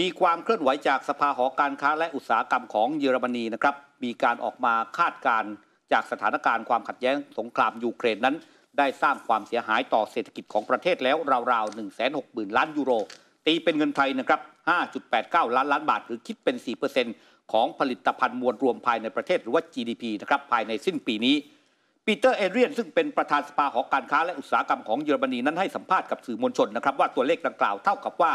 มีความเคลื่อนไหวจากสภาหอการค้าและอุตสาหกรรมของเยอรมนีนะครับมีการออกมาคาดการณ์จากสถานการณ์ความขัดแย้งสงครามยูเครนนั้นได้สร้างความเสียหายต่อเศรษฐกิจของประเทศแล้วราวๆ 160,000 ล้านยูโรตีเป็นเงินไทยนะครับ 5.89 ล้านบาทหรือคิดเป็น 4% ของผลิตภัณฑ์มวลรวมภายในประเทศหรือว่า GDP นะครับภายในสิ้นปีนี้ Peter Adrian ซึ่งเป็นประธานสภาหอการค้าและอุตสาหกรรมของเยอรมนีนั้นให้สัมภาษณ์กับสื่อมวลชนนะครับว่าตัวเลขดังกล่าวเท่ากับว่า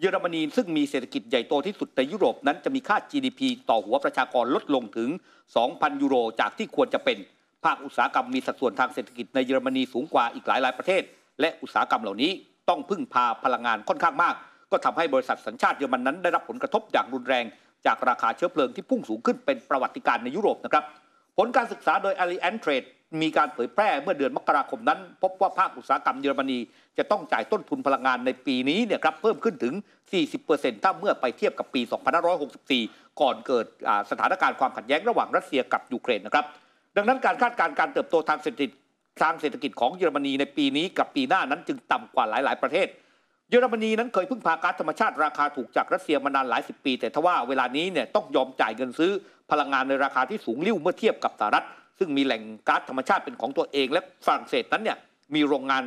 เยอรมนีซึ่งมีเศรษฐกิจใหญ่โตที่สุดในยุโรปนั้นจะมีค่า GDP ต่อหัวประชากรลดลงถึง 2,000 ยูโรจากที่ควรจะเป็นภาคอุตสาหกรรมมีสัดส่วนทางเศรษฐกิจในเยอรมนีสูงกว่าอีกหลายๆประเทศและอุตสาหกรรมเหล่านี้ต้องพึ่งพาพลังงานค่อนข้างมากก็ทำให้บริษัทสัญชาติเยอรมันนั้นได้รับผลกระทบอย่างรุนแรงจากราคาเชื้อเพลิงที่พุ่งสูงขึ้นเป็นประวัติการณ์ในยุโรปนะครับผลการศึกษาโดย Alliance Trade มีการเผยแพร่เมื่อเดือนมกราคมนั้นพบว่าภาคอุตสาหกรรมเยอรมนีจะต้องจ่ายต้นทุนพลังงานในปีนี้เนี่ยครับเพิ่มขึ้นถึง 40% ถ้าเมื่อไปเทียบกับปี 2564 ก่อนเกิดสถานการณ์ความขัดแย้งระหว่างรัสเซียกับยูเครนนะครับดังนั้นการคาดการณ์การเติบโตทางเศรษฐกิจของเยอรมนีในปีนี้กับปีหน้านั้นจึงต่ำกว่าหลายๆประเทศเยอรมนีนั้นเคยพึ่งพาก๊าซธรรมชาติราคาถูกจากรัสเซียมานานหลายสิบปีแต่ทว่าเวลานี้เนี่ยต้องยอมจ่ายเงินซื้อพลังงานในราคาที่สูงลิ่วเมื่อเทียบกับสหรัฐซึ่งมีแหล่งก๊าซธรรมชาติเป็นของตัวเองและฝรั่งเศสนั้นเนี่ยมีโรงงาน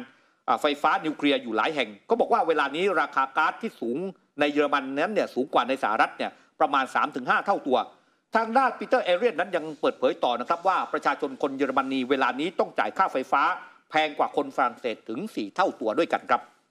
ไฟฟ้านิวเคลียร์อยู่หลายแห่งก็บอกว่าเวลานี้ราคาก๊าซที่สูงในเยอรมันนั้นเนี่ยสูงกว่าในสหรัฐเนี่ยประมาณ 3-5 เท่าตัวทางด้านปีเตอร์ เอเรียนนั้นยังเปิดเผยต่อนะครับว่าประชาชนคนเยอรมนีเวลานี้ต้องจ่ายค่าไฟฟ้าแพงกว่าคนฝรั่งเศสถึง 4 เท่าตัวด้วยกันครับ